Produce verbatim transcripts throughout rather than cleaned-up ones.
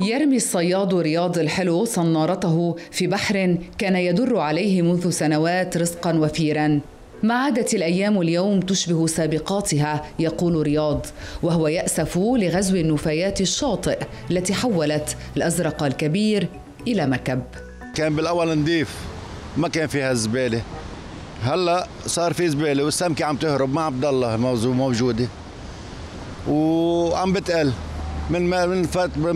يرمي الصياد رياض الحلو صنارته في بحر كان يدر عليه منذ سنوات رزقا وفيرا. ما عادت الأيام اليوم تشبه سابقاتها، يقول رياض وهو يأسف لغزو النفايات الشاطئ التي حولت الأزرق الكبير إلى مكب. كان بالأول نضيف، ما كان فيها الزبالة، هلأ صار في زبالة والسمكة عم تهرب، ما عم تضلها موجودة وعم بتقل من من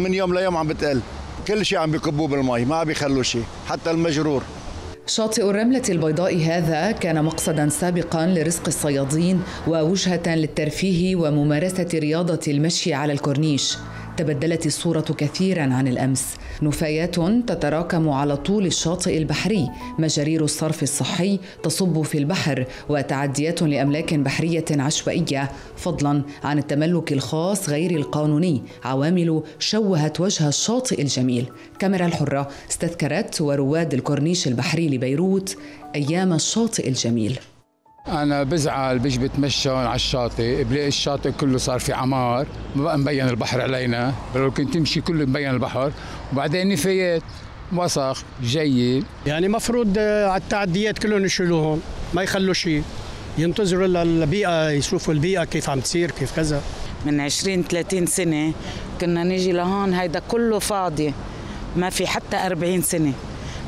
من يوم ليوم، عم بتقل كل شيء، عم بيكبوه بالمي، ما بيخلوا شيء حتى المجرور. شاطئ الرملة البيضاء هذا كان مقصدا سابقا لرزق الصيادين ووجهة للترفيه وممارسة رياضة المشي على الكورنيش. تبدلت الصورة كثيرا عن الأمس، نفايات تتراكم على طول الشاطئ البحري، مجارير الصرف الصحي تصب في البحر، وتعديات لأملاك بحرية عشوائية، فضلا عن التملك الخاص غير القانوني، عوامل شوهت وجه الشاطئ الجميل. كاميرا الحرة استذكرت ورواد الكورنيش البحري لبيروت أيام الشاطئ الجميل. أنا بزعل، بيجي بتمشى على الشاطئ، بلاقي الشاطئ كله صار في عمار، ما بقى مبين البحر علينا، لو كنت تمشي كله مبين البحر، وبعدين نفايات، وسخ، جيل. يعني مفروض على التعديات كلهم يشيلوهم، ما يخلوا شيء، ينتظروا للبيئة، يشوفوا البيئة كيف عم تصير، كيف كذا. من عشرين ثلاثين سنة كنا نيجي لهون، هيدا كله فاضي، ما في حتى أربعين سنة.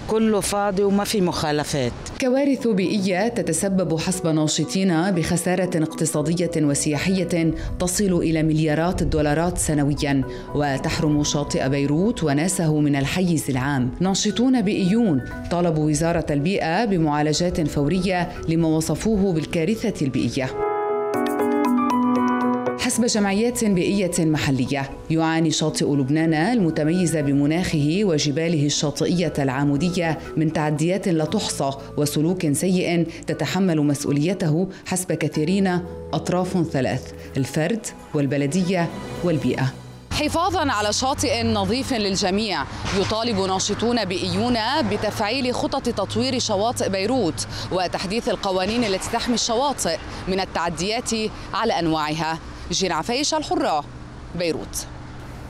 كله فاضي وما في مخالفات. كوارث بيئية تتسبب حسب ناشطين بخسارة اقتصادية وسياحية تصل إلى مليارات الدولارات سنويا، وتحرم شاطئ بيروت وناسه من الحيز العام. ناشطون بيئيون طالبوا وزارة البيئة بمعالجات فورية لما وصفوه بالكارثة البيئية. حسب جمعيات بيئية محلية، يعاني شاطئ لبنان المتميز بمناخه وجباله الشاطئية العمودية من تعديات لا تحصى وسلوك سيء تتحمل مسؤوليته حسب كثيرين أطراف ثلاث: الفرد والبلدية والبيئة. حفاظاً على شاطئ نظيف للجميع، يطالب ناشطون بيئيون بتفعيل خطط تطوير شواطئ بيروت وتحديث القوانين التي تحمي الشواطئ من التعديات على أنواعها. جينا عفايش، الحرة، بيروت.